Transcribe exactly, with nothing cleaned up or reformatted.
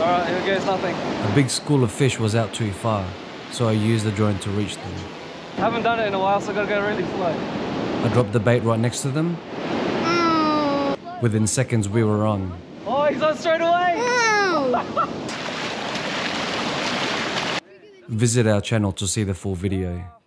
Alright, here goes nothing. A big school of fish was out too far, so I used the drone to reach them. I haven't done it in a while, so I gotta go really slow. I dropped the bait right next to them. Mm. Within seconds, we were on. Oh, he's on straight away! Mm. Visit our channel to see the full video.